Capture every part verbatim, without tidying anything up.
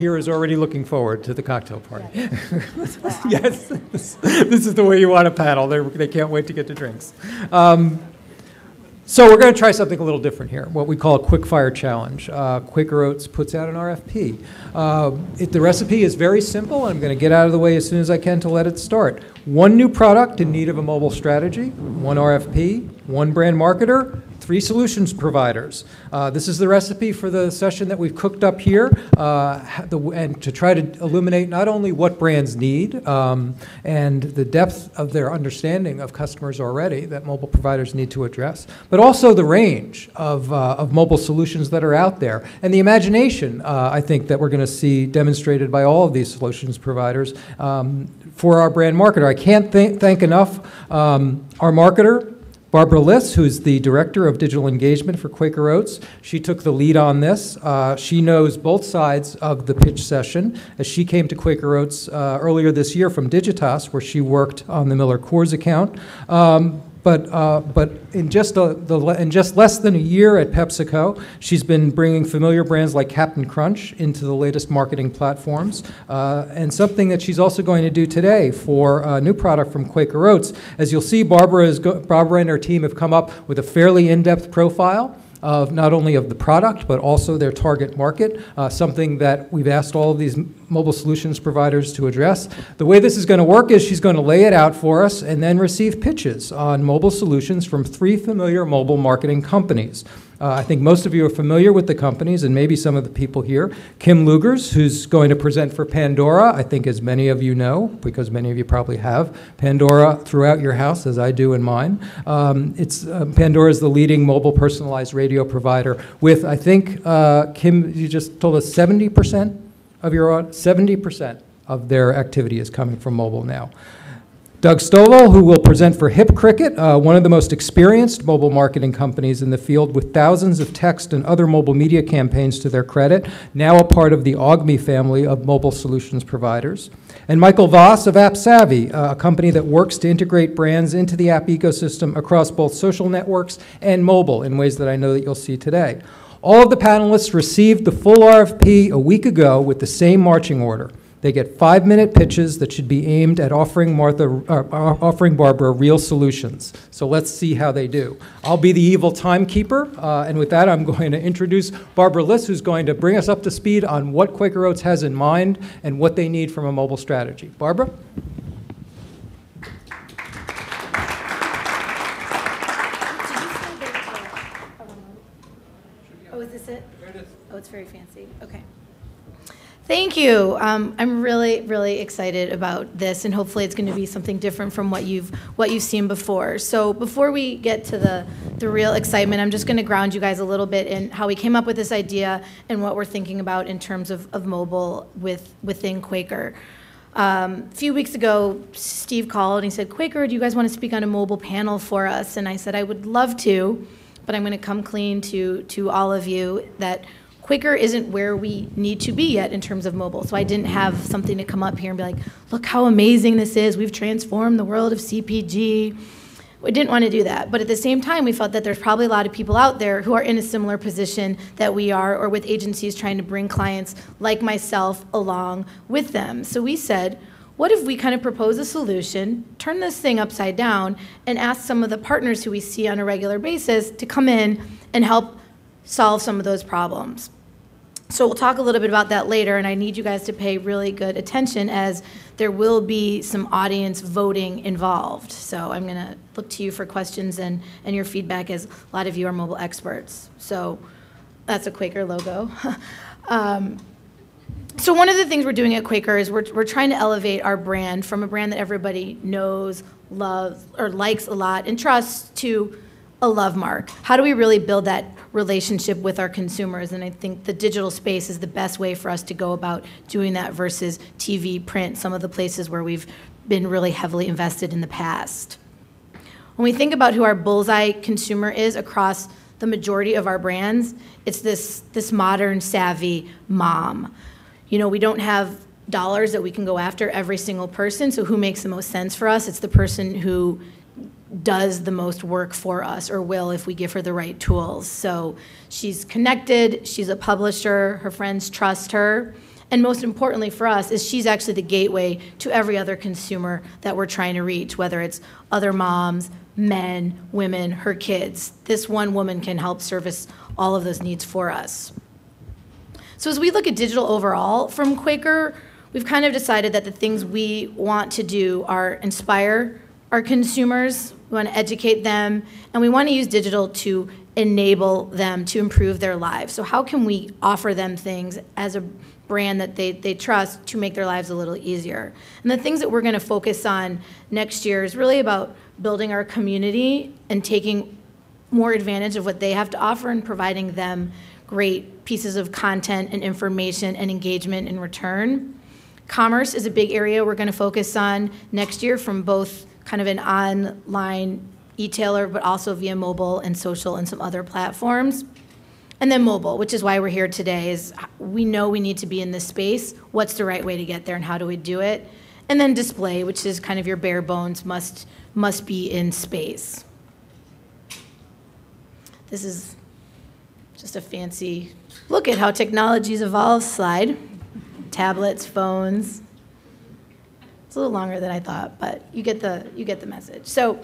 Here is already looking forward to the cocktail party. Yes, yes. This, this is the way you want to paddle. They're, they can't wait to get to drinks. Um, so we're going to try something a little different here, what we call a quick fire challenge. Uh, Quaker Oats puts out an R F P. Uh, it, the recipe is very simple. I'm going to get out of the way as soon as I can to let it start. One new product in need of a mobile strategy, one R F P, one brand marketer, three solutions providers. Uh, this is the recipe for the session that we've cooked up here, uh, the, and to try to illuminate not only what brands need um, and the depth of their understanding of customers already that mobile providers need to address, but also the range of, uh, of mobile solutions that are out there and the imagination, uh, I think, that we're going to see demonstrated by all of these solutions providers um, for our brand marketer. I can't th- thank enough um, our marketer, Barbara Liss, who's the Director of Digital Engagement for Quaker Oats. She took the lead on this. Uh, she knows both sides of the pitch session, as she came to Quaker Oats uh, earlier this year from Digitas, where she worked on the Miller Coors account. Um, But, uh, but in, just a, the le in just less than a year at PepsiCo, she's been bringing familiar brands like Cap'n Crunch into the latest marketing platforms, uh, and something that she's also going to do today for a new product from Quaker Oats. As you'll see, Barbara, is go Barbara and her team have come up with a fairly in-depth profile of not only of the product, but also their target market, uh, something that we've asked all of these mobile solutions providers to address. The way this is going to work is she's going to lay it out for us and then receive pitches on mobile solutions from three familiar mobile marketing companies. Uh, I think most of you are familiar with the companies, and maybe some of the people here. Kim Luegers, who's going to present for Pandora, I think as many of you know, because many of you probably have Pandora throughout your house, as I do in mine. Um, it's, uh, Pandora is the leading mobile personalized radio provider with, I think, uh, Kim, you just told us seventy percent of your audience, seventy percent of their activity is coming from mobile now. Doug Stovall, who will present for Hipcricket, uh, one of the most experienced mobile marketing companies in the field, with thousands of text and other mobile media campaigns to their credit, now a part of the Augme family of mobile solutions providers. And Michael Vos of appssavvy, uh, a company that works to integrate brands into the app ecosystem across both social networks and mobile in ways that I know that you'll see today. All of the panelists received the full R F P a week ago with the same marching order. They get five-minute pitches that should be aimed at offering Martha, uh, offering Barbara real solutions. So let's see how they do. I'll be the evil timekeeper, uh, and with that, I'm going to introduce Barbara Liss, who's going to bring us up to speed on what Quaker Oats has in mind and what they need from a mobile strategy. Barbara? Oh, is this it? Oh, it's very fancy. Okay. Thank you. Um, I'm really, really excited about this, and hopefully it's going to be something different from what you've what you've seen before. So before we get to the, the real excitement, I'm just going to ground you guys a little bit in how we came up with this idea and what we're thinking about in terms of, of mobile with within Quaker. Um, a few weeks ago, Steve called and he said, "Quaker, do you guys want to speak on a mobile panel for us?" And I said, "I would love to, but I'm going to come clean to to all of you that Quaker isn't where we need to be yet in terms of mobile." So I didn't have something to come up here and be like, "Look how amazing this is. We've transformed the world of C P G." We didn't want to do that. But at the same time, we felt that there's probably a lot of people out there who are in a similar position that we are, or with agencies trying to bring clients like myself along with them. So we said, what if we kind of propose a solution, turn this thing upside down, and ask some of the partners who we see on a regular basis to come in and help solve some of those problems. So we'll talk a little bit about that later, and I need you guys to pay really good attention, as there will be some audience voting involved. So I'm going to look to you for questions and, and your feedback, as a lot of you are mobile experts. So that's a Quaker logo. um, so one of the things we're doing at Quaker is we're, we're trying to elevate our brand from a brand that everybody knows, loves, or likes a lot and trusts to a love mark. How do we really build that relationship with our consumers? And I think the digital space is the best way for us to go about doing that versus T V, print, some of the places where we've been really heavily invested in the past. When we think about who our bullseye consumer is across the majority of our brands, it's this, this modern, savvy mom. You know, we don't have dollars that we can go after every single person, so who makes the most sense for us? It's the person who does the most work for us, or will if we give her the right tools. So she's connected, she's a publisher, her friends trust her, And most importantly for us is she's actually the gateway to every other consumer that we're trying to reach, whether it's other moms, men, women, her kids. This one woman can help service all of those needs for us. So as we look at digital overall from Quaker, we've kind of decided that the things we want to do are inspire our consumers, we want to educate them, and we want to use digital to enable them to improve their lives. So how can we offer them things as a brand that they, they trust to make their lives a little easier? And the things that we're going to focus on next year is really about building our community and taking more advantage of what they have to offer and providing them great pieces of content and information and engagement in return. Commerce is a big area we're going to focus on next year from both kind of an online e-tailer, but also via mobile and social and some other platforms. And then mobile, which is why we're here today, is we know we need to be in this space. What's the right way to get there and how do we do it? And then display, which is kind of your bare bones, must, must be in space. This is just a fancy look at how technologies evolve slide. Tablets, phones. It's a little longer than I thought, but you get the you get the message. So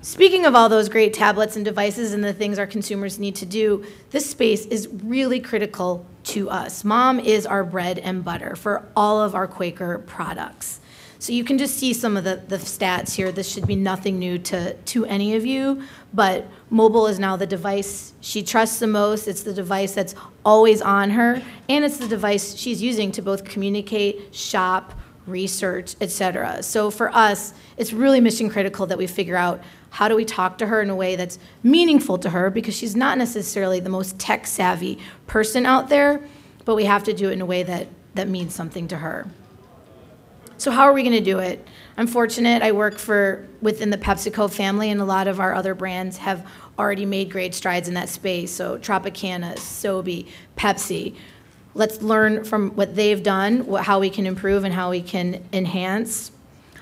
speaking of all those great tablets and devices and the things our consumers need to do, this space is really critical to us. Mom is our bread and butter for all of our Quaker products. So you can just see some of the, the stats here. This should be nothing new to, to any of you, but mobile is now the device she trusts the most. It's the device that's always on her, and it's the device she's using to both communicate, shop, research, et cetera. So for us, it's really mission critical that we figure out how do we talk to her in a way that's meaningful to her, because she's not necessarily the most tech-savvy person out there, but we have to do it in a way that, that means something to her. So how are we going to do it? I'm fortunate. I work for within the PepsiCo family, and a lot of our other brands have already made great strides in that space. So Tropicana, Sobe, Pepsi. Let's learn from what they've done, what, how we can improve and how we can enhance.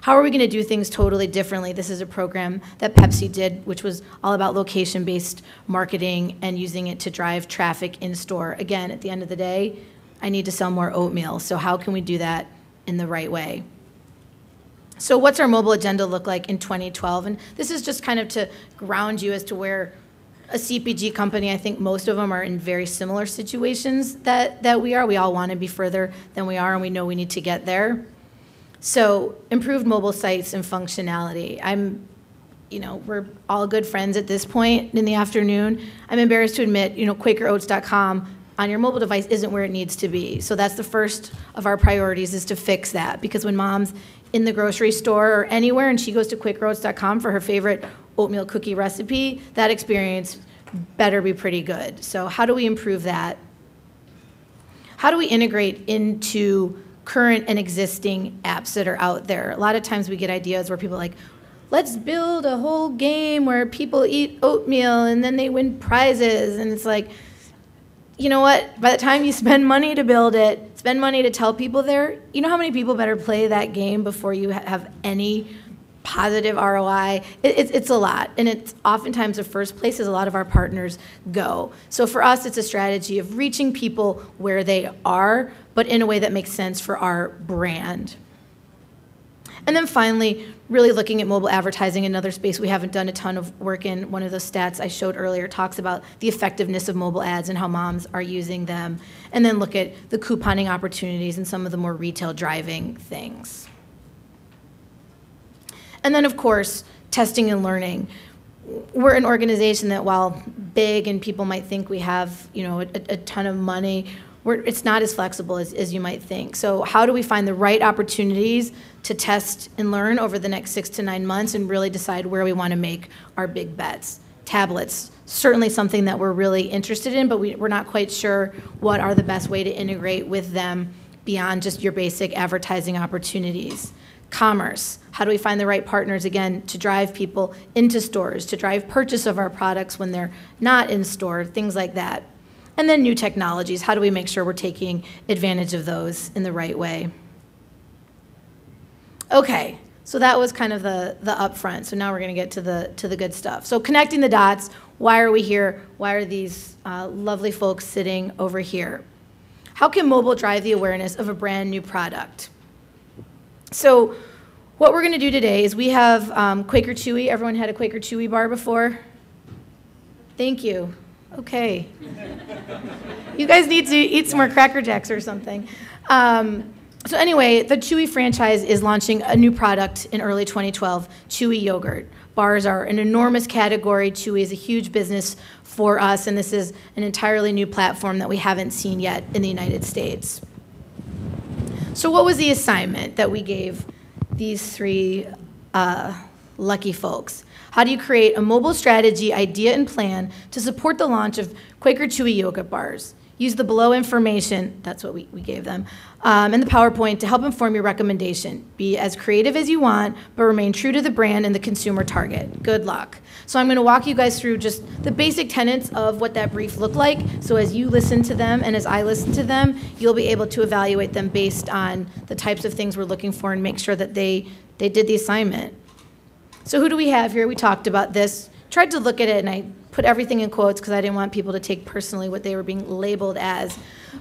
How are we going to do things totally differently? This is a program that Pepsi did, which was all about location-based marketing and using it to drive traffic in store. Again, at the end of the day, I need to sell more oatmeal. So how can we do that in the right way? So what's our mobile agenda look like in twenty twelve? And this is just kind of to ground you as to where a C P G company, I think most of them are in very similar situations that, that we are. We all want to be further than we are, and we know we need to get there. So improved mobile sites and functionality. I'm, you know, we're all good friends at this point in the afternoon. I'm embarrassed to admit, you know, Quaker Oats dot com on your mobile device isn't where it needs to be. So that's the first of our priorities, is to fix that, because when mom's in the grocery store or anywhere and she goes to Quaker Oats dot com for her favorite oatmeal cookie recipe, that experience better be pretty good. So how do we improve that? How do we integrate into current and existing apps that are out there? A lot of times we get ideas where people are like, let's build a whole game where people eat oatmeal and then they win prizes. And it's like, you know what, by the time you spend money to build it, spend money to tell people there, you know how many people better play that game before you ha have any positive R O I? It, it, it's a lot, and it's oftentimes the first places a lot of our partners go. So for us, it's a strategy of reaching people where they are, but in a way that makes sense for our brand. And then finally, really looking at mobile advertising, another space we haven't done a ton of work in. One of those stats I showed earlier talks about the effectiveness of mobile ads and how moms are using them. And then look at the couponing opportunities and some of the more retail driving things. And then, of course, testing and learning. We're an organization that, while big and people might think we have, you know, a, a ton of money, We're, it's not as flexible as, as you might think. So how do we find the right opportunities to test and learn over the next six to nine months and really decide where we want to make our big bets? Tablets, certainly something that we're really interested in, but we, we're not quite sure what are the best way to integrate with them beyond just your basic advertising opportunities. Commerce, how do we find the right partners, again, to drive people into stores, to drive purchase of our products when they're not in store, things like that. And then new technologies, how do we make sure we're taking advantage of those in the right way? Okay, so that was kind of the, the upfront. So now we're going to get to the, to the good stuff. So connecting the dots, why are we here? Why are these uh, lovely folks sitting over here? How can mobile drive the awareness of a brand new product? So what we're going to do today is we have um, Quaker Chewy. Everyone had a Quaker Chewy bar before? Thank you. Okay. You guys need to eat some more Cracker Jacks or something. Um, so anyway, the Chewy franchise is launching a new product in early twenty twelve, Chewy Yogurt. Bars are an enormous category. Chewy is a huge business for us, and this is an entirely new platform that we haven't seen yet in the United States. So what was the assignment that we gave these three uh, lucky folks? How do you create a mobile strategy, idea, and plan to support the launch of Quaker Chewy Yogurt Bars? Use the below information, that's what we, we gave them, um, and the PowerPoint to help inform your recommendation. Be as creative as you want, but remain true to the brand and the consumer target. Good luck. So I'm gonna walk you guys through just the basic tenets of what that brief looked like, so as you listen to them and as I listen to them, you'll be able to evaluate them based on the types of things we're looking for and make sure that they, they did the assignment. So who do we have here? We talked about this. Tried to look at it, and I put everything in quotes because I didn't want people to take personally what they were being labeled as.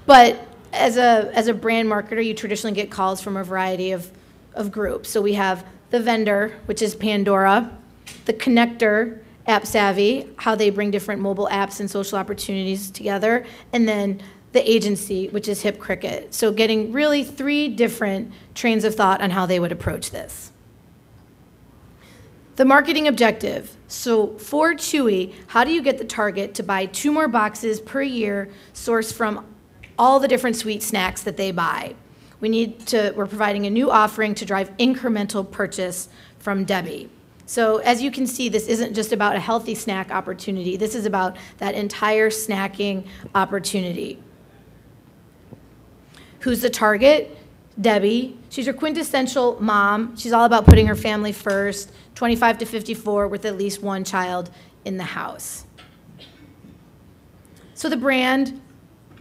But as a, as a brand marketer, you traditionally get calls from a variety of, of groups. So we have the vendor, which is Pandora, the connector, AppSavvy, how they bring different mobile apps and social opportunities together, and then the agency, which is Hipcricket. So getting really three different trains of thought on how they would approach this. The marketing objective. So for Chewy, how do you get the target to buy two more boxes per year sourced from all the different sweet snacks that they buy? We need to, we're providing a new offering to drive incremental purchase from Debbie. So as you can see, this isn't just about a healthy snack opportunity. This is about that entire snacking opportunity. Who's the target? Debbie. She's your quintessential mom. She's all about putting her family first, twenty-five to fifty-four with at least one child in the house. So the brand,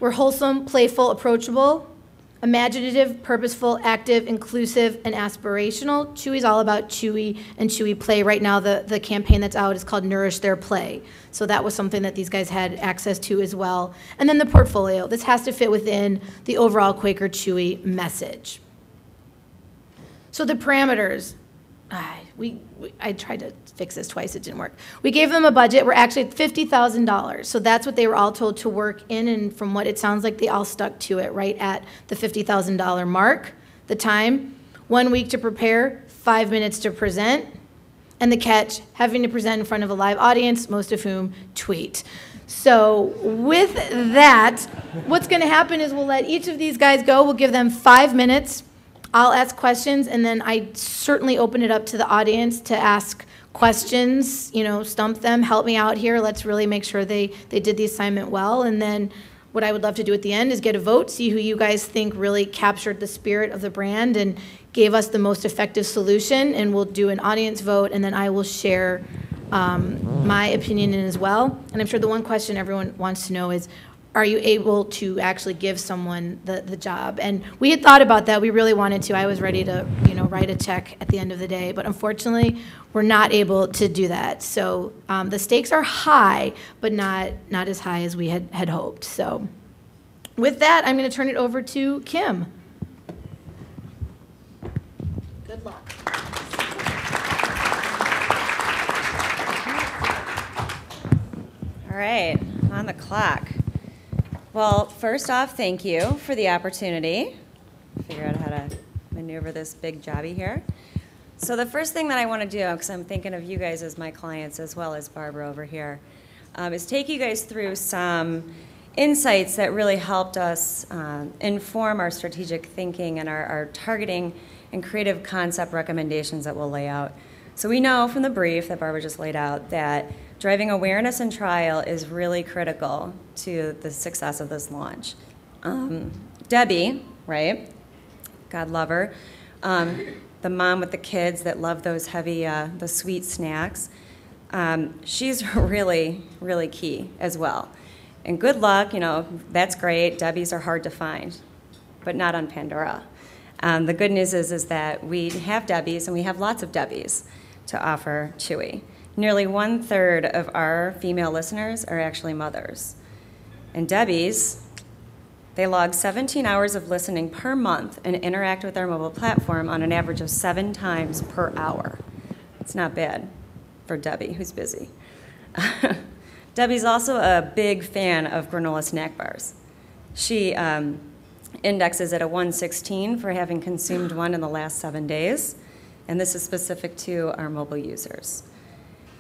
we're wholesome, playful, approachable, imaginative, purposeful, active, inclusive, and aspirational. Chewy's all about Chewy and Chewy Play. Right now, the, the campaign that's out is called Nourish Their Play. So that was something that these guys had access to as well. And then the portfolio. This has to fit within the overall Quaker Chewy message. So the parameters. I, we, we, I tried to fix this twice, it didn't work. We gave them a budget, we're actually at fifty thousand dollars, so that's what they were all told to work in, and from what it sounds like, they all stuck to it, right at the fifty thousand dollar mark. The time, one week to prepare, five minutes to present, and the catch, having to present in front of a live audience, most of whom tweet. So with that, what's gonna happen is we'll let each of these guys go, we'll give them five minutes, I'll ask questions, and then I certainly open it up to the audience to ask questions, you know, stump them, help me out here, let's really make sure they, they did the assignment well. And then what I would love to do at the end is get a vote, see who you guys think really captured the spirit of the brand and gave us the most effective solution, and we'll do an audience vote, and then I will share um, my opinion in as well. And I'm sure the one question everyone wants to know is, are you able to actually give someone the, the job? And we had thought about that. We really wanted to. I was ready to, you know, write a check at the end of the day. But unfortunately, we're not able to do that. So um, the stakes are high, but not, not as high as we had, had hoped. So with that, I'm going to turn it over to Kim. Good luck. All right. On the clock. Well, first off, thank you for the opportunity. Figure out how to maneuver this big jobby here. So the first thing that I want to do, because I'm thinking of you guys as my clients as well as Barbara over here, um, is take you guys through some insights that really helped us um, inform our strategic thinking and our, our targeting and creative concept recommendations that we'll lay out. So we know from the brief that Barbara just laid out that driving awareness and trial is really critical to the success of this launch. Um, Debbie, right? God love her. Um, the mom with the kids that love those heavy, uh, the sweet snacks. Um, she's really, really key as well. And good luck, you know, that's great. Debbie's are hard to find, but not on Pandora. Um, the good news is, is that we have Debbie's, and we have lots of Debbie's to offer Chewy. Nearly one-third of our female listeners are actually mothers. And Debbie's, They log seventeen hours of listening per month and interact with our mobile platform on an average of seven times per hour. It's not bad for Debbie, who's busy. Debbie's also a big fan of granola snack bars. She um, indexes at a one sixteen for having consumed one in the last seven days, and this is specific to our mobile users.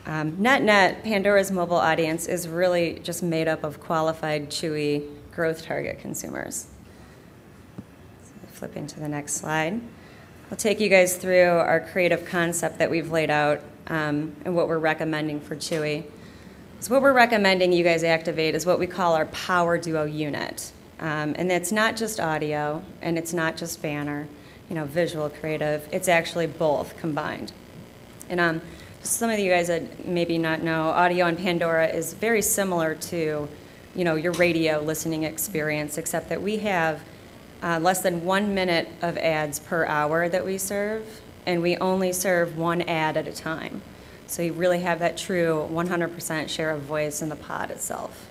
Um, net net, Pandora's mobile audience is really just made up of qualified, chewy, growth target consumers. So flip into the next slide. I'll take you guys through our creative concept that we've laid out um, and what we're recommending for Chewy. So what we're recommending you guys activate is what we call our Power Duo unit. Um, and it's not just audio, and it's not just banner, you know, visual creative. It's actually both combined. And um, some of you guys that maybe not know, audio on Pandora is very similar to, you know, your radio listening experience, except that we have uh, less than one minute of ads per hour that we serve, and we only serve one ad at a time. So you really have that true one hundred percent share of voice in the pod itself.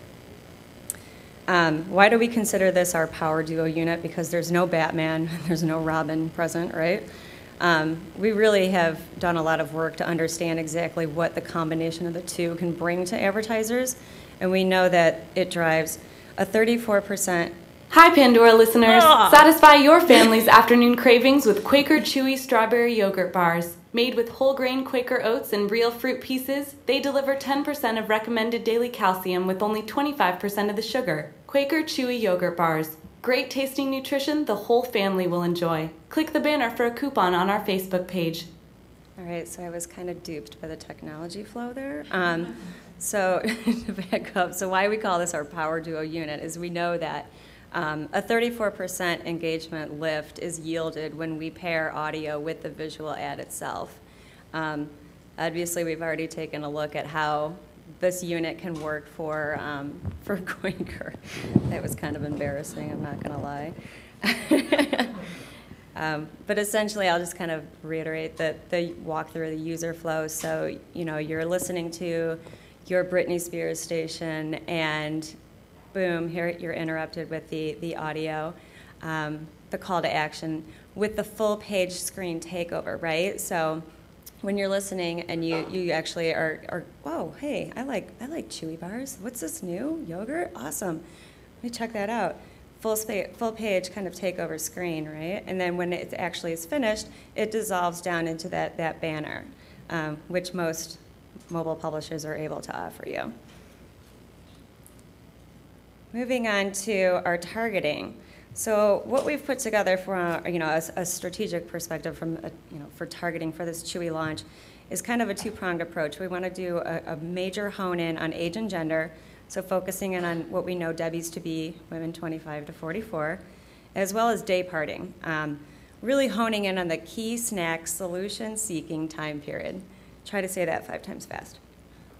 Um, why do we consider this our Power Duo unit? Because there's no Batman, there's no Robin present, right? Um, we really have done a lot of work to understand exactly what the combination of the two can bring to advertisers, and we know that it drives a thirty-four percent. Hi, Pandora listeners. Ah. Satisfy your family's afternoon cravings with Quaker Chewy Strawberry Yogurt Bars. Made with whole grain Quaker Oats and real fruit pieces, they deliver ten percent of recommended daily calcium with only twenty-five percent of the sugar. Quaker Chewy Yogurt Bars. Great tasting nutrition the whole family will enjoy. Click the banner for a coupon on our Facebook page. All right, so I was kind of duped by the technology flow there. Um, so to back up, so why we call this our Power Duo unit is we know that um, a thirty-four percent engagement lift is yielded when we pair audio with the visual ad itself. Um, obviously, we've already taken a look at how this unit can work for um, for Quaker. That was kind of embarrassing, I'm not gonna lie. um, but essentially, I'll just kind of reiterate that the walkthrough, the user flow. So, you know, you're listening to your Britney Spears station and boom, here you're interrupted with the, the audio, um, the call to action with the full page screen takeover, right? So, when you're listening and you, you actually are, are, whoa, hey, I like I like Chewy bars. What's this new? Yogurt? Awesome. Let me check that out. Full, spa full page kind of takeover screen, right? And then when it actually is finished, it dissolves down into that, that banner, um, which most mobile publishers are able to offer you. Moving on to our targeting. So what we've put together from you know a, a strategic perspective from a, you know for targeting for this Chewy launch is kind of a two-pronged approach. We want to do a, a major hone in on age and gender, so focusing in on what we know Debbie's to be, women twenty-five to forty-four, as well as day parting, um, really honing in on the key snack solution-seeking time period. Try to say that five times fast.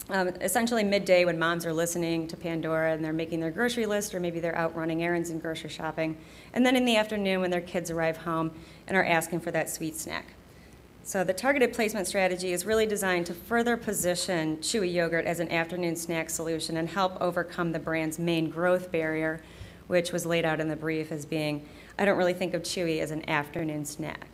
Um, essentially midday when moms are listening to Pandora and they're making their grocery list or maybe they're out running errands and grocery shopping. And then in the afternoon when their kids arrive home and are asking for that sweet snack. So the targeted placement strategy is really designed to further position Chewy Yogurt as an afternoon snack solution and help overcome the brand's main growth barrier, which was laid out in the brief as being, I don't really think of Chewy as an afternoon snack.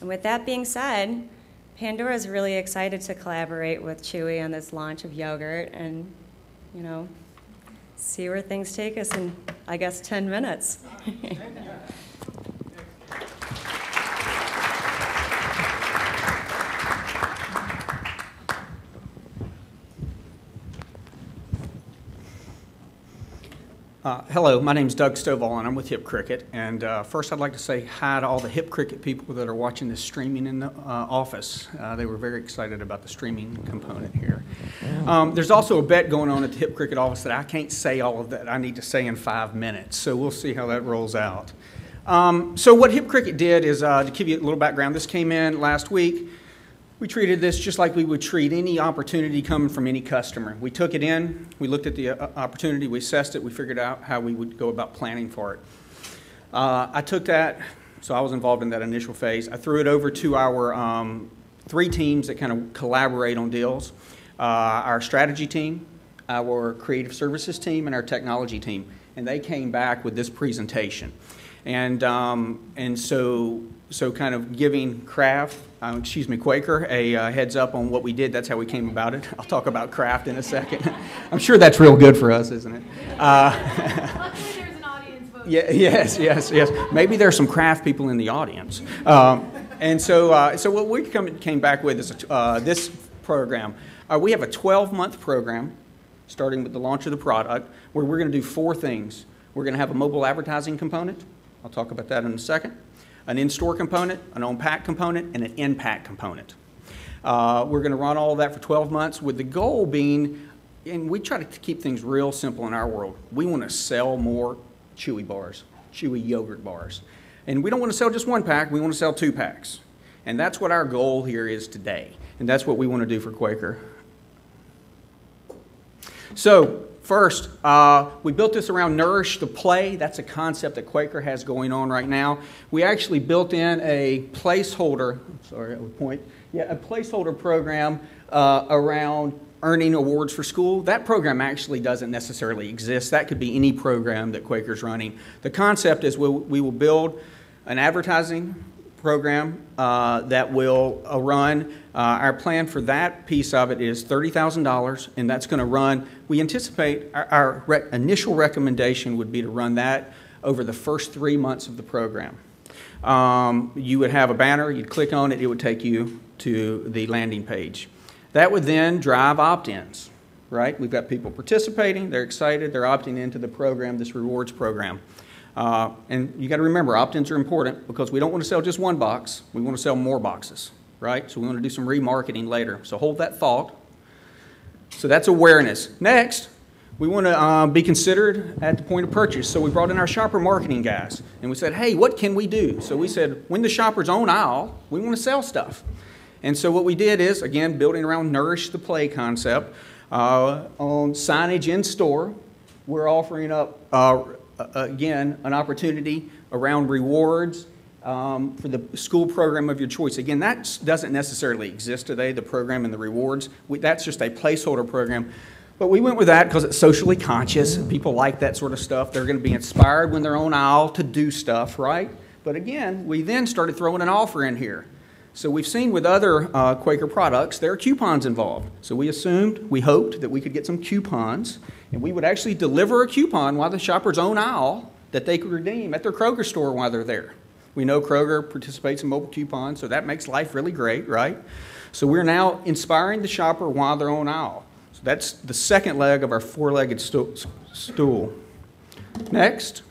And with that being said, Pandora is really excited to collaborate with Chewy on this launch of yogurt and, you know, see where things take us in, I guess, ten minutes. Uh, hello, my name is Doug Stovall, and I'm with Hipcricket. And uh, first, I'd like to say hi to all the Hipcricket people that are watching this streaming in the uh, office. Uh, they were very excited about the streaming component here. Um, there's also a bet going on at the Hipcricket office that I can't say all of that I need to say in five minutes. So we'll see how that rolls out. Um, so what Hipcricket did is, uh, to give you a little background, this came in last week. We treated this just like we would treat any opportunity coming from any customer. We took it in, we looked at the opportunity, we assessed it, we figured out how we would go about planning for it. Uh, I took that, so I was involved in that initial phase. I threw it over to our um, three teams that kind of collaborate on deals. Uh, our strategy team, our creative services team, and our technology team. and they came back with this presentation. And um, and so so kind of giving Kraft, uh, excuse me, Quaker, a uh, heads up on what we did. That's how we came about it. I'll talk about Kraft in a second. I'm sure that's real good for us, isn't it? Uh, there's an audience vote. Yeah, yes, yes, yes. Maybe there's some Kraft people in the audience. Um, and so uh, so what we come, came back with is uh, this program. Uh, we have a twelve-month program, starting with the launch of the product, where we're going to do four things. We're going to have a mobile advertising component. I'll talk about that in a second. An in-store component, an on-pack component, and an in-pack component. Uh, we're going to run all of that for twelve months with the goal being, and we try to keep things real simple in our world. We want to sell more chewy bars, chewy yogurt bars. And we don't want to sell just one pack. We want to sell two packs. And that's what our goal here is today. And that's what we want to do for Quaker. So, first, uh, we built this around Nourish the Play. That's a concept that Quaker has going on right now. We actually built in a placeholder, I'm sorry, I would point, yeah, a placeholder program uh, around earning awards for school. That program actually doesn't necessarily exist. That could be any program that Quaker's running. The concept is we'll, we will build an advertising program uh, that will uh, run. Uh, our plan for that piece of it is thirty thousand dollars, and that's going to run. We anticipate our, our re initial recommendation would be to run that over the first three months of the program. Um, you would have a banner. You'd click on it. It would take you to the landing page. That would then drive opt-ins, right? We've got people participating. They're excited. They're opting into the program, this rewards program. Uh, and you got to remember, opt-ins are important because we don't want to sell just one box. We want to sell more boxes, right? So we want to do some remarketing later. So hold that thought. So that's awareness. Next, we want to uh, be considered at the point of purchase. So we brought in our shopper marketing guys, and we said, hey, what can we do? So we said, when the shopper's on aisle, we want to sell stuff. And so what we did is, again, building around Nourish the Play concept, uh, on signage in store, we're offering up uh, again, an opportunity around rewards um, for the school program of your choice. Again, that doesn't necessarily exist today, the program and the rewards. We, that's just a placeholder program. But we went with that because it's socially conscious. People like that sort of stuff. They're going to be inspired when they're on aisle to do stuff, right? But again, we then started throwing an offer in here. So we've seen with other uh, Quaker products, there are coupons involved. So we assumed, we hoped that we could get some coupons, and we would actually deliver a coupon while the shopper's own aisle that they could redeem at their Kroger store while they're there. We know Kroger participates in mobile coupons, so that makes life really great, right? So we're now inspiring the shopper while they're on aisle. So that's the second leg of our four-legged sto stool. Next.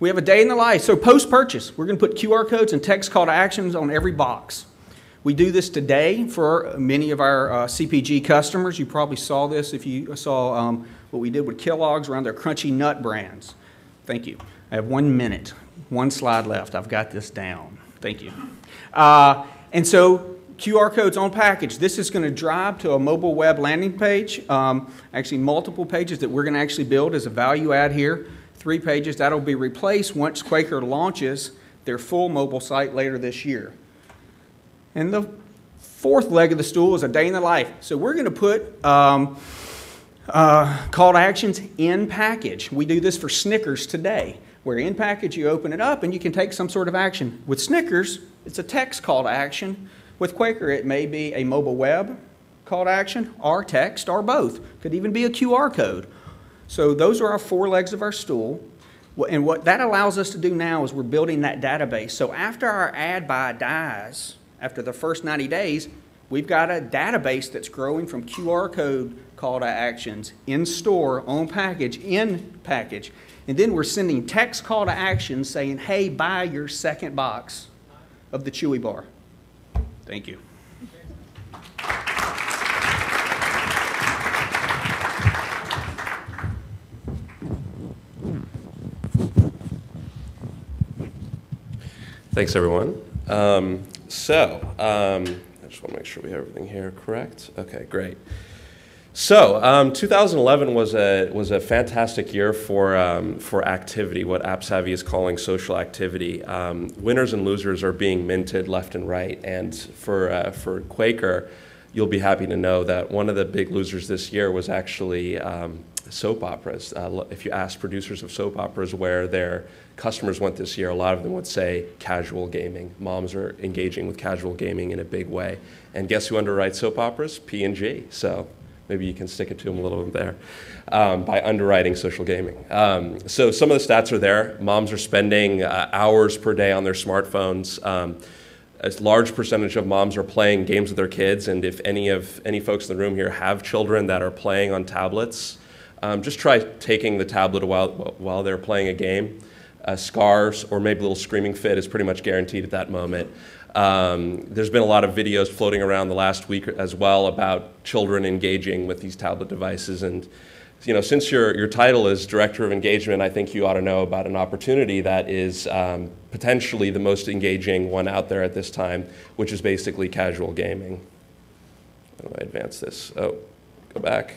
We have a day in the life. So post-purchase, we're going to put Q R codes and text call to actions on every box. We do this today for many of our uh, C P G customers. You probably saw this if you saw um, what we did with Kellogg's around their Crunchy Nut brands. Thank you. I have one minute, one slide left. I've got this down. Thank you. Uh, and so Q R codes on package. This is going to drive to a mobile web landing page, um, actually multiple pages that we're going to actually build as a value add here. Three pages. That'll be replaced once Quaker launches their full mobile site later this year. And the fourth leg of the stool is a day in the life. So we're going to put um, uh, call to actions in package. We do this for Snickers today, where in package you open it up and you can take some sort of action. With Snickers, it's a text call to action. With Quaker, it may be a mobile web call to action or text or both. Could even be a Q R code. So those are our four legs of our stool. And what that allows us to do now is we're building that database. So after our ad buy dies, after the first ninety days, we've got a database that's growing from Q R code call to actions, in store, on package, in package. And then we're sending text call to actions saying, hey, buy your second box of the Chewy Bar. Thank you. Thanks, everyone. Um, so um, I just want to make sure we have everything here correct. OK, great. So um, two thousand eleven was a, was a fantastic year for, um, for activity, what AppSavvy is calling social activity. Um, winners and losers are being minted left and right. And for, uh, for Quaker, you'll be happy to know that one of the big losers this year was actually um, soap operas. Uh, if you ask producers of soap operas where their customers went this year, a lot of them would say casual gaming. Moms are engaging with casual gaming in a big way. And guess who underwrites soap operas? P and G. So maybe you can stick it to them a little bit there um, by underwriting social gaming. Um, so some of the stats are there. Moms are spending uh, hours per day on their smartphones. Um, A large percentage of moms are playing games with their kids, and if any of any folks in the room here have children that are playing on tablets, um, just try taking the tablet while while they're playing a game. Uh, scars or maybe a little screaming fit is pretty much guaranteed at that moment. Um, there's been a lot of videos floating around the last week as well about children engaging with these tablet devices, and you know, since your your title is Director of Engagement, I think you ought to know about an opportunity that is um, potentially the most engaging one out there at this time, which is basically casual gaming. How do I advance this? Oh, go back.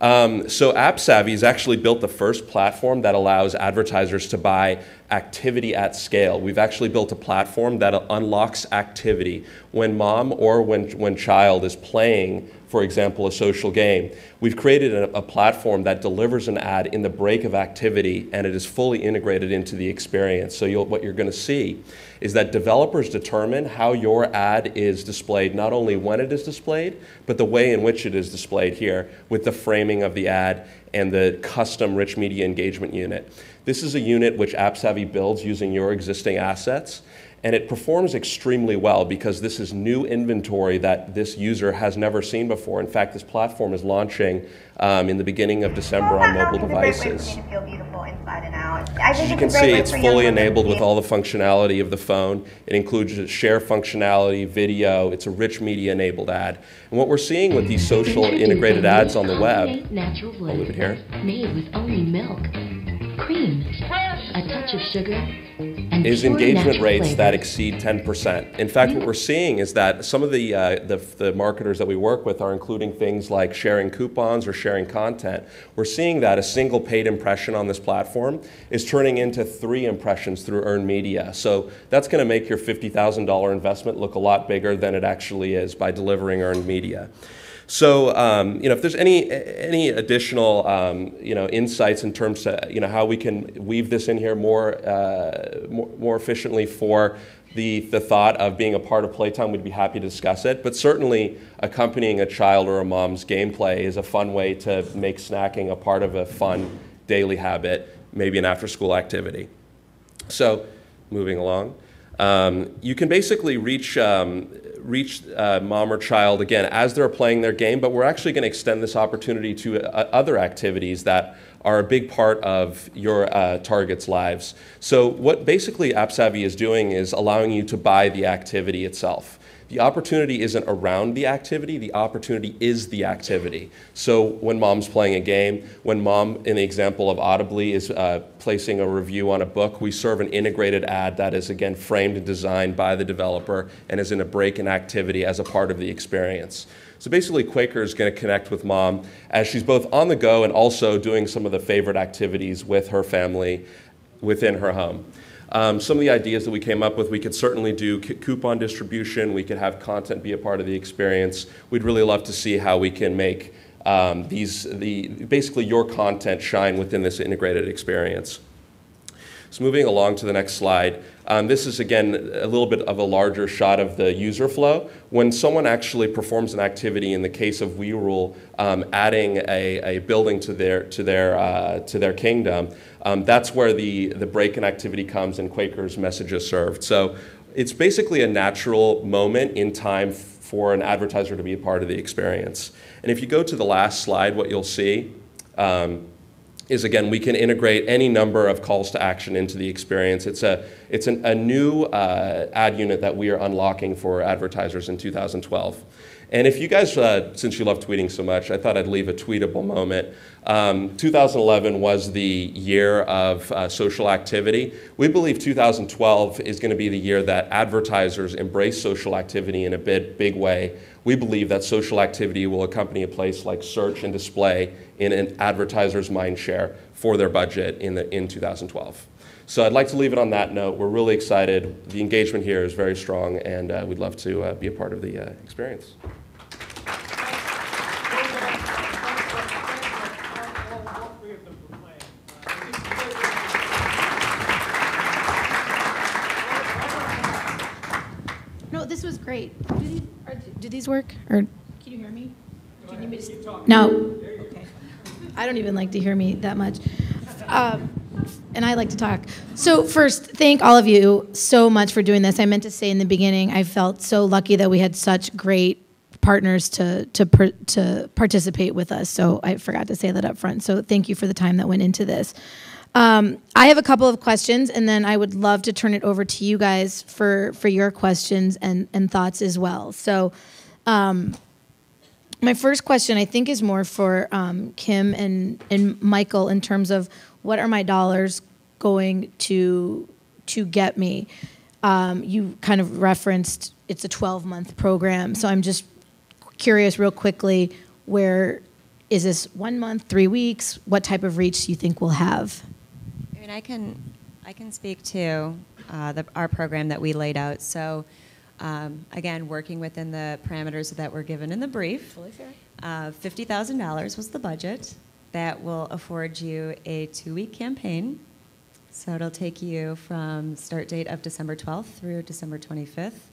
Um, so AppSavvy has actually built the first platform that allows advertisers to buy activity at scale. We've actually built a platform that unlocks activity when mom or when, when child is playing, for example, a social game. We've created a, a platform that delivers an ad in the break of activity, and it is fully integrated into the experience. So you'll, what you're going to see is that developers determine how your ad is displayed, not only when it is displayed, but the way in which it is displayed here with the framing of the ad and the custom rich media engagement unit. This is a unit which AppSavvy builds using your existing assets, and it performs extremely well because this is new inventory that this user has never seen before. In fact, this platform is launching um, in the beginning of December on mobile devices. As you can see, it's fully enabled with all the functionality of the phone. It includes share functionality, video. It's a rich media enabled ad. And what we're seeing with these social integrated ads on the web, I'll leave it here, made with only milk, cream, a touch of sugar, is engagement rates that exceed ten percent. In fact, what we're seeing is that some of the, uh, the, the marketers that we work with are including things like sharing coupons or sharing content. We're seeing that a single paid impression on this platform is turning into three impressions through earned media. So that's going to make your fifty thousand dollar investment look a lot bigger than it actually is by delivering earned media. So, um, you know, if there's any any additional, um, you know, insights in terms of, you know, how we can weave this in here more uh, more, more efficiently for the, the thought of being a part of playtime, we'd be happy to discuss it. But certainly accompanying a child or a mom's gameplay is a fun way to make snacking a part of a fun daily habit, maybe an after-school activity. So, moving along. Um, you can basically reach um, reach uh, mom or child, again, as they're playing their game, but we're actually going to extend this opportunity to uh, other activities that are a big part of your uh, target's lives. So what basically AppSavvy is doing is allowing you to buy the activity itself. The opportunity isn't around the activity, the opportunity is the activity. So when mom's playing a game, when mom, in the example of Audibly, is uh, placing a review on a book, we serve an integrated ad that is, again, framed and designed by the developer and is in a break in activity as a part of the experience. So basically, Quaker is going to connect with mom as she's both on the go and also doing some of the favorite activities with her family within her home. Um, some of the ideas that we came up with, we could certainly do coupon distribution, we could have content be a part of the experience. We'd really love to see how we can make um, these, the, basically your content shine within this integrated experience. So moving along to the next slide, um, this is again a little bit of a larger shot of the user flow. When someone actually performs an activity, in the case of We Rule, um, adding a, a building to their, to their, uh, to their kingdom, um, that's where the, the break in activity comes and Quaker's message is served. So it's basically a natural moment in time for an advertiser to be a part of the experience. And if you go to the last slide, what you'll see, um, is again, we can integrate any number of calls to action into the experience. It's a, it's an, a new uh, ad unit that we are unlocking for advertisers in two thousand twelve. And if you guys, uh, since you love tweeting so much, I thought I'd leave a tweetable moment. Um, two thousand eleven was the year of uh, social activity. We believe two thousand twelve is going to be the year that advertisers embrace social activity in a big, big way. We believe that social activity will accompany a place like search and display in an advertiser's mind share for their budget in, the, in two thousand twelve. So I'd like to leave it on that note. We're really excited. The engagement here is very strong, and uh, we'd love to uh, be a part of the uh, experience. No, this was great. Do these, are, do these work? Or can you hear me? Do you need me to keep talking? No. Okay. I don't even like to hear me that much. Um, and I like to talk. So first, thank all of you so much for doing this. I meant to say in the beginning, I felt so lucky that we had such great partners to to per, to participate with us. So I forgot to say that up front. So thank you for the time that went into this. Um, I have a couple of questions, and then I would love to turn it over to you guys for, for your questions and, and thoughts as well. So um, my first question, I think, is more for um, Kim and, and Michael in terms of what are my dollars going to to get me? Um, you kind of referenced it's a twelve-month program, so I'm just curious real quickly, where is this one month, three weeks? What type of reach do you think we'll have? I mean, I can, I can speak to uh, the, our program that we laid out. So, um, again, working within the parameters that were given in the brief, uh, fifty thousand dollars was the budget. That will afford you a two-week campaign. So it'll take you from start date of December twelfth through December twenty-fifth.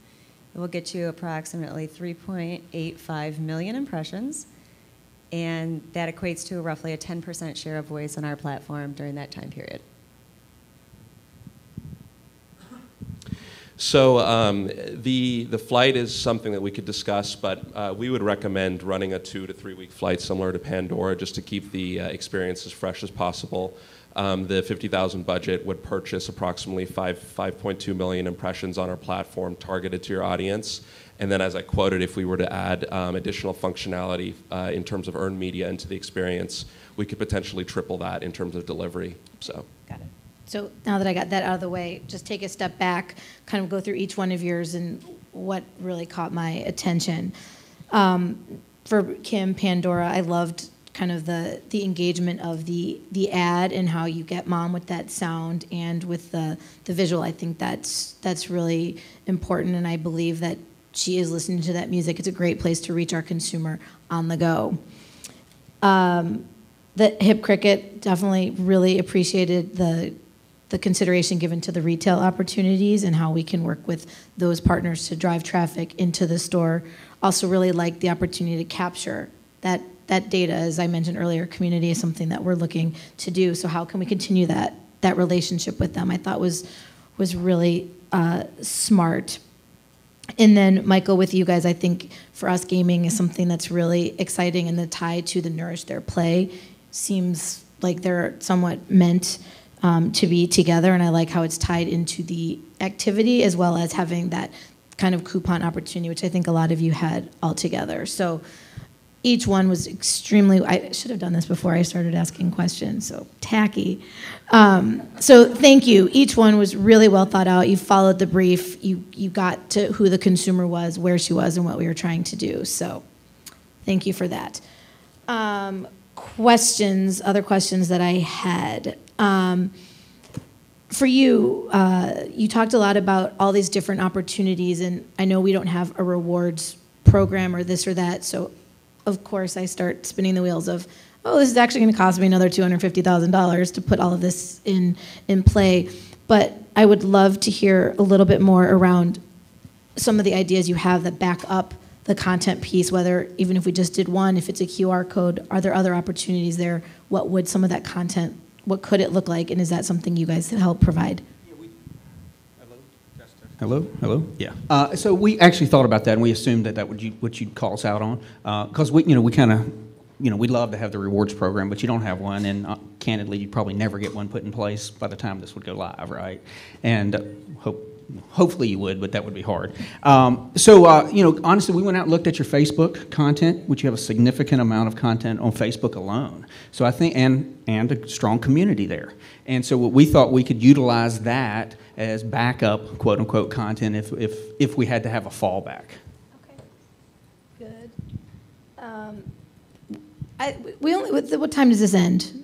It will get you approximately three point eight five million impressions. And that equates to roughly a ten percent share of voice on our platform during that time period. So um, the, the flight is something that we could discuss, but uh, we would recommend running a two to three week flight similar to Pandora just to keep the uh, experience as fresh as possible. Um, the fifty thousand budget would purchase approximately five point two million impressions on our platform targeted to your audience. And then as I quoted, if we were to add um, additional functionality uh, in terms of earned media into the experience, we could potentially triple that in terms of delivery. So. Got it. So now that I got that out of the way, just take a step back, kind of go through each one of yours and what really caught my attention. Um, for Kim, Pandora, I loved kind of the, the engagement of the, the ad and how you get mom with that sound and with the, the visual. I think that's, that's really important, and I believe that she is listening to that music. It's a great place to reach our consumer on the go. Um, the Hipcricket, definitely really appreciated the, the consideration given to the retail opportunities and how we can work with those partners to drive traffic into the store. Also really like the opportunity to capture that, that data. As I mentioned earlier, community is something that we're looking to do. So how can we continue that, that relationship with them? I thought was, was really uh, smart. And then, Michael, with you guys, I think for us, gaming is something that's really exciting, and the tie to the Nourish Their Play seems like they're somewhat meant um, to be together, and I like how it's tied into the activity as well as having that kind of coupon opportunity, which I think a lot of you had all together. So each one was extremely, I should have done this before I started asking questions, so tacky. Um, so thank you. Each one was really well thought out. You followed the brief. You, you got to who the consumer was, where she was, and what we were trying to do. So thank you for that. Um, questions, other questions that I had. Um, For you, uh, you talked a lot about all these different opportunities, and I know we don't have a rewards program or this or that, so of course, I start spinning the wheels of, oh, this is actually going to cost me another two hundred fifty thousand dollars to put all of this in, in play. But I would love to hear a little bit more around some of the ideas you have that back up the content piece, whether even if we just did one, if it's a Q R code, are there other opportunities there? What would some of that content, what could it look like? And is that something you guys help provide? Hello? Hello? Yeah. Uh, so we actually thought about that, and we assumed that that would you, what you'd call us out on, because uh, we, you know, we kind of, you know, we'd love to have the rewards program, but you don't have one, and uh, candidly, you'd probably never get one put in place by the time this would go live, right? And uh, hope, hopefully you would, but that would be hard. Um, so, uh, you know, honestly, we went out and looked at your Facebook content, which you have a significant amount of content on Facebook alone. So I think, and and a strong community there. And so what we thought we could utilize that as backup, quote unquote, content if, if, if we had to have a fallback. Okay, good. Um, I, we only, what, what time does this end?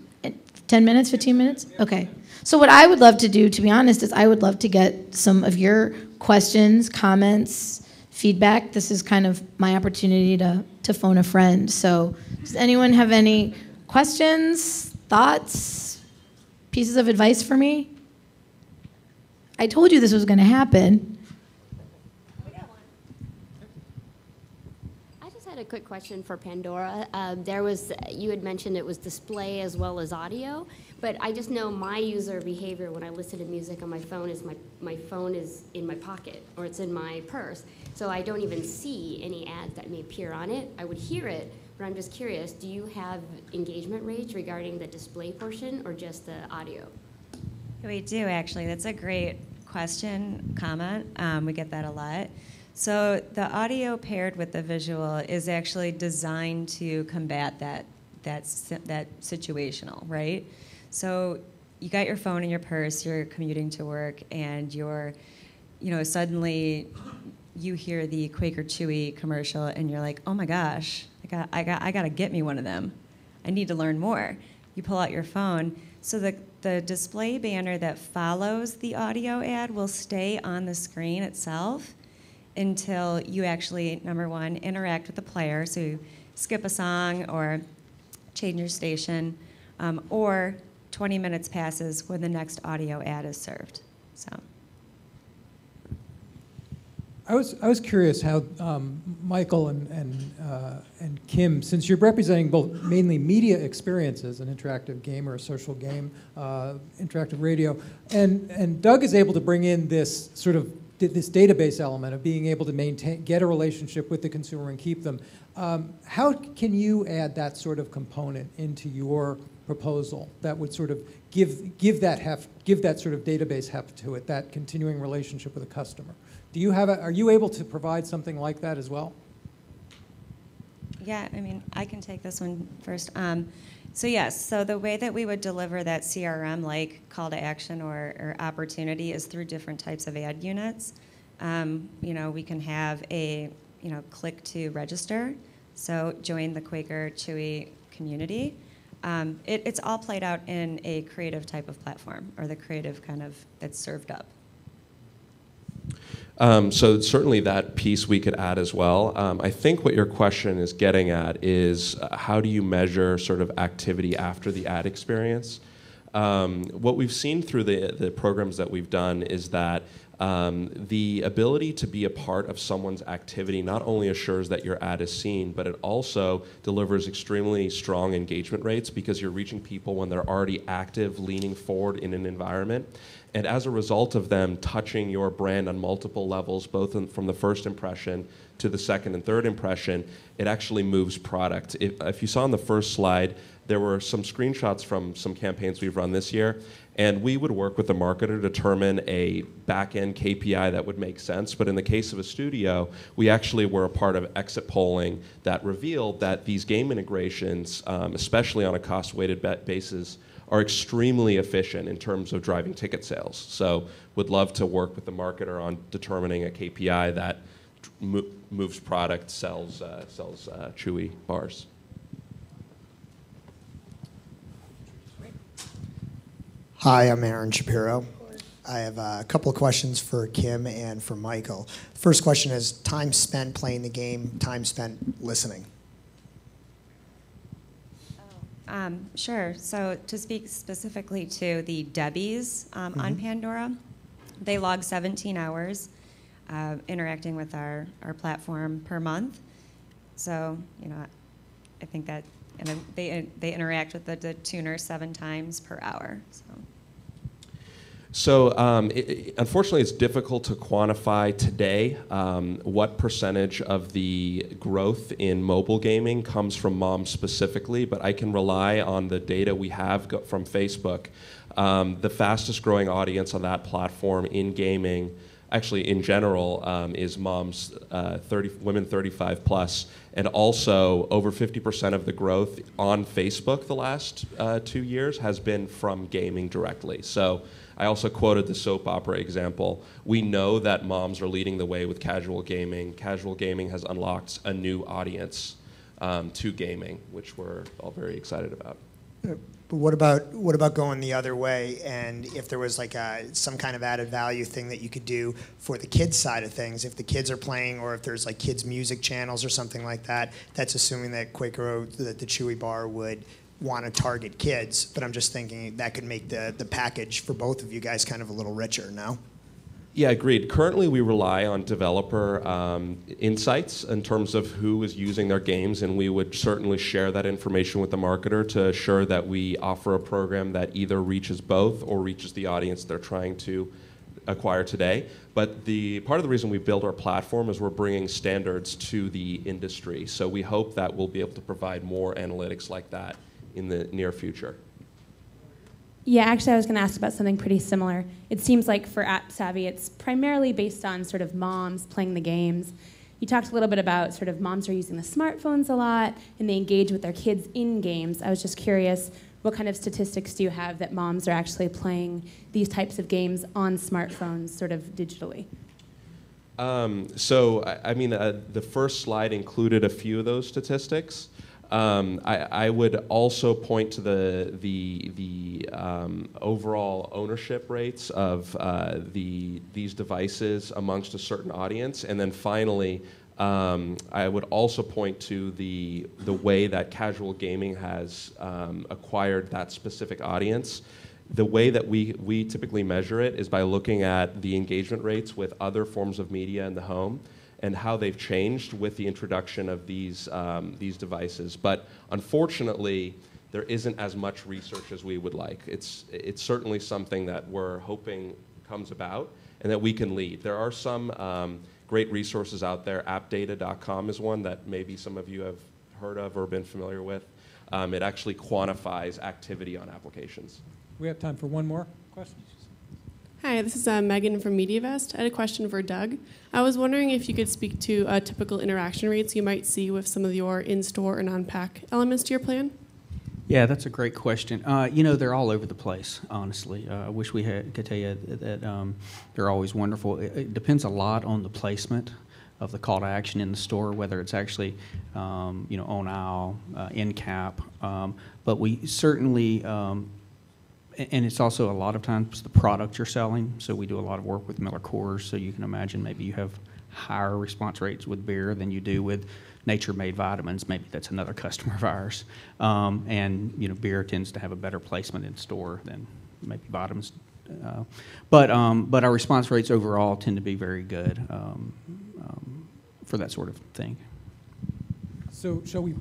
ten minutes, fifteen minutes? Okay. So what I would love to do, to be honest, is I would love to get some of your questions, comments, feedback. This is kind of my opportunity to, to phone a friend. So does anyone have any questions, thoughts, pieces of advice for me? I told you this was going to happen. We got one. a quick question for Pandora. Uh, there was, you had mentioned it was display as well as audio, but I just know my user behavior when I listen to music on my phone is my, my phone is in my pocket or it's in my purse, so I don't even see any ads that may appear on it. I would hear it, but I'm just curious, do you have engagement rates regarding the display portion or just the audio? We do, actually. That's a great question, comment. Um, we get that a lot. So the audio paired with the visual is actually designed to combat that that that situational, right? So you got your phone in your purse, you're commuting to work, and you're, you know, suddenly you hear the Quaker Chewy commercial, and you're like, oh my gosh, I got I got I got to get me one of them. I need to learn more. You pull out your phone, so the the display banner that follows the audio ad will stay on the screen itself until you actually, number one, interact with the player, so you skip a song or change your station, um, or twenty minutes passes when the next audio ad is served. So, I was I was curious how um, Michael and and uh, and Kim, since you're representing both mainly media experiences, an interactive game or a social game, uh, interactive radio, and and Doug is able to bring in this sort of this database element of being able to maintain, get a relationship with the consumer and keep them. Um, how can you add that sort of component into your proposal that would sort of give give that heft, give that sort of database heft to it, that continuing relationship with a customer? Do you have a, are you able to provide something like that as well? Yeah, I mean, I can take this one first. Um, so yes, so the way that we would deliver that C R M-like call to action or, or opportunity is through different types of ad units. Um, you know, we can have a, you know, click to register, so join the Quaker Chewy community. Um, it, it's all played out in a creative type of platform, or the creative kind of that's served up. Um, so certainly that piece we could add as well. Um, I think what your question is getting at is uh, how do you measure sort of activity after the ad experience? Um, what we've seen through the, the programs that we've done is that um, the ability to be a part of someone's activity not only assures that your ad is seen, but it also delivers extremely strong engagement rates because you're reaching people when they're already active, leaning forward in an environment. And as a result of them touching your brand on multiple levels, both in, from the first impression to the second and third impression, it actually moves product. If, if you saw on the first slide, there were some screenshots from some campaigns we've run this year, and we would work with the marketer to determine a back-end K P I that would make sense. But in the case of a studio, we actually were a part of exit polling that revealed that these game integrations, um, especially on a cost-weighted basis, are extremely efficient in terms of driving ticket sales. So would love to work with the marketer on determining a K P I that mo moves product, sells, uh, sells uh, Chewy bars. Hi, I'm Aaron Shapiro. I have a couple of questions for Kim and for Michael. First question is time spent playing the game, time spent listening. Um, sure. So to speak specifically to the Debbies um, mm-hmm. on Pandora, they log seventeen hours uh, interacting with our, our platform per month. So, you know, I think that, and they, they interact with the, the tuner seven times per hour. So. So um, it, it, unfortunately, it's difficult to quantify today um, what percentage of the growth in mobile gaming comes from moms specifically, but I can rely on the data we have go from Facebook. Um, the fastest growing audience on that platform in gaming, actually in general, um, is moms, uh, thirty, women thirty-five plus, and also over fifty percent of the growth on Facebook the last uh, two years has been from gaming directly. So. I also quoted the soap opera example. We know that moms are leading the way with casual gaming. Casual gaming has unlocked a new audience um, to gaming, which we're all very excited about. But what about what about going the other way? And if there was like a, some kind of added value thing that you could do for the kids side of things, if the kids are playing, or if there's like kids music channels or something like that, that's assuming that Quaker Oats, that the Chewy bar would want to target kids, but I'm just thinking that could make the, the package for both of you guys kind of a little richer, no? Yeah, agreed. Currently, we rely on developer um, insights in terms of who is using their games, and we would certainly share that information with the marketer to assure that we offer a program that either reaches both or reaches the audience they're trying to acquire today. But the part of the reason we build our platform is we're bringing standards to the industry. So we hope that we'll be able to provide more analytics like that in the near future. Yeah, actually, I was going to ask about something pretty similar. It seems like for AppSavvy, it's primarily based on sort of moms playing the games. You talked a little bit about sort of moms are using the smartphones a lot, and they engage with their kids in games. I was just curious, what kind of statistics do you have that moms are actually playing these types of games on smartphones sort of digitally? Um, so, I, I mean, uh, the first slide included a few of those statistics. Um, I, I would also point to the the, the um, overall ownership rates of uh, the these devices amongst a certain audience, and then finally, um, I would also point to the the way that casual gaming has um, acquired that specific audience. The way that we we typically measure it is by looking at the engagement rates with other forms of media in the home, and how they've changed with the introduction of these um, these devices. But unfortunately, there isn't as much research as we would like. It's it's certainly something that we're hoping comes about and that we can lead. There are some um, great resources out there. Appdata dot com is one that maybe some of you have heard of or been familiar with. Um, it actually quantifies activity on applications. We have time for one more question. Hi, this is uh, Megan from MediaVest. I had a question for Doug. I was wondering if you could speak to uh, typical interaction rates you might see with some of your in-store and on-pack elements to your plan. Yeah, that's a great question. Uh, you know, they're all over the place, honestly. Uh, I wish we had, could tell you that um, they're always wonderful. It, it depends a lot on the placement of the call to action in the store, whether it's actually, um, you know, on aisle, uh, in cap. Um, but we certainly... Um, And it's also a lot of times the product you're selling. So we do a lot of work with Miller Coors. So you can imagine maybe you have higher response rates with beer than you do with nature-made vitamins. Maybe that's another customer of ours. Um, and you know, beer tends to have a better placement in store than maybe vitamins. Uh, but um, but our response rates overall tend to be very good um, um, for that sort of thing. So shall we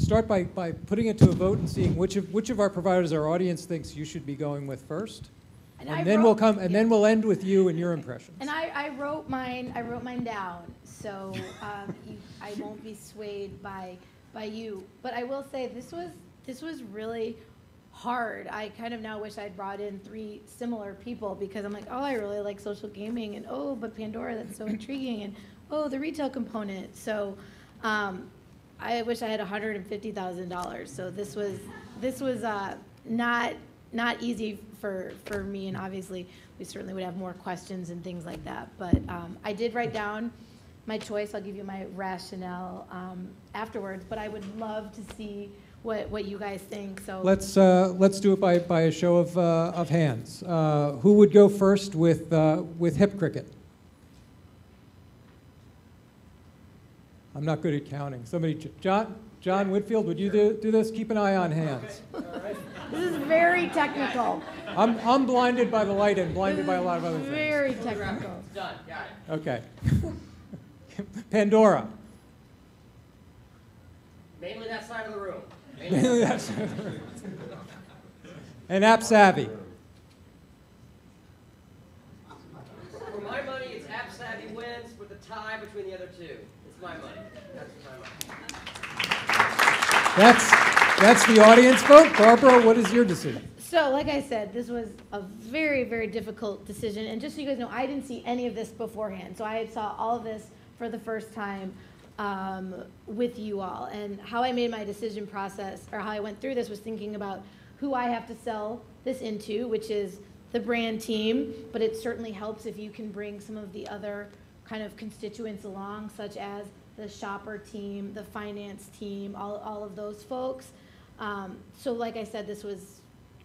start by, by putting it to a vote and seeing which of which of our providers our audience thinks you should be going with first, and, and then wrote, we'll come and yeah. then we'll end with you and your impressions. And I, I wrote mine I wrote mine down, so um, you, I won't be swayed by by you. But I will say this was this was really hard. I kind of now wish I'd brought in three similar people because I'm like, oh, I really like social gaming, and oh, but Pandora, that's so intriguing, and oh, the retail component. So. Um, I wish I had one hundred fifty thousand dollars. So this was this was uh, not not easy for for me, and obviously we certainly would have more questions and things like that. But um, I did write down my choice. I'll give you my rationale um, afterwards. But I would love to see what what you guys think. So let's uh, let's do it by by a show of uh, of hands. Uh, who would go first with uh, with Hipcricket? I'm not good at counting. Somebody, John, John Whitfield, would you do, do this? Keep an eye on hands. Okay. All right. This is very technical. I'm, I'm blinded by the light and blinded by a lot of other things. Very technical. Done. Got it. Okay. Pandora. Mainly that side of the room. Mainly, Mainly that side of the room. And AppSavvy. For my money, it's AppSavvy wins with a tie between the other two. My money. That's my money. That's that's the audience vote. Barbara, what is your decision? So, like I said, this was a very, very difficult decision. And just so you guys know, I didn't see any of this beforehand. So I saw all of this for the first time um, with you all. And how I made my decision process, or how I went through this, was thinking about who I have to sell this into, which is the brand team. But it certainly helps if you can bring some of the other kind of constituents along, such as the shopper team, the finance team, all, all of those folks. Um, so like I said, this was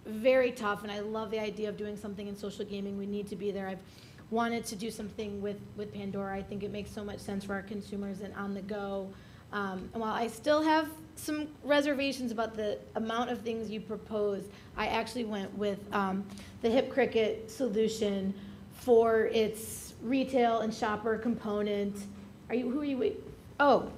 very tough, and I love the idea of doing something in social gaming. We need to be there. I've wanted to do something with, with Pandora. I think it makes so much sense for our consumers and on the go. Um, and while I still have some reservations about the amount of things you proposed, I actually went with um, the Hipcricket solution for its retail and shopper component. Are you, who are you, wait, oh,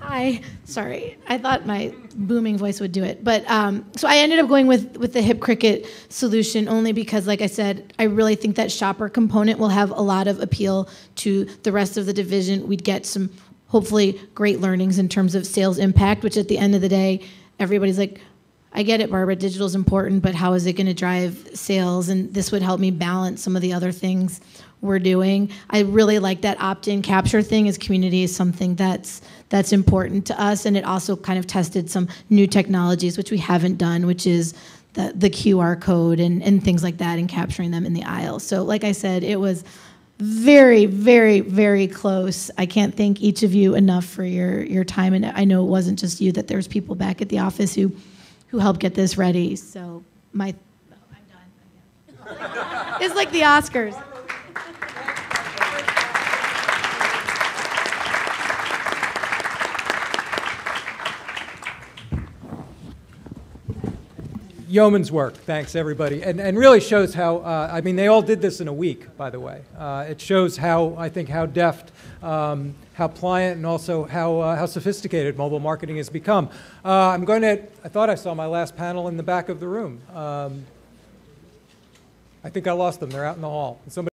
hi, sorry. I thought my booming voice would do it. But um, so I ended up going with, with the Hipcricket solution only because, like I said, I really think that shopper component will have a lot of appeal to the rest of the division. We'd get some hopefully great learnings in terms of sales impact, which at the end of the day, everybody's like, I get it, Barbara, digital's important, but how is it going to drive sales? And this would help me balance some of the other things we're doing. I really like that opt-in capture thing as community is something that's that's important to us, and it also kind of tested some new technologies, which we haven't done, which is the, the Q R code and, and things like that and capturing them in the aisle. So like I said, it was very, very, very close. I can't thank each of you enough for your, your time, and I know it wasn't just you, that there was people back at the office who, who helped get this ready. So my... Oh, I'm done. It's like the Oscars. Yeoman's work. Thanks, everybody. And, and really shows how, uh, I mean, they all did this in a week, by the way. Uh, it shows how, I think, how deft, um, how pliant, and also how, uh, how sophisticated mobile marketing has become. Uh, I'm going to, I thought I saw my last panel in the back of the room. Um, I think I lost them. They're out in the hall. Somebody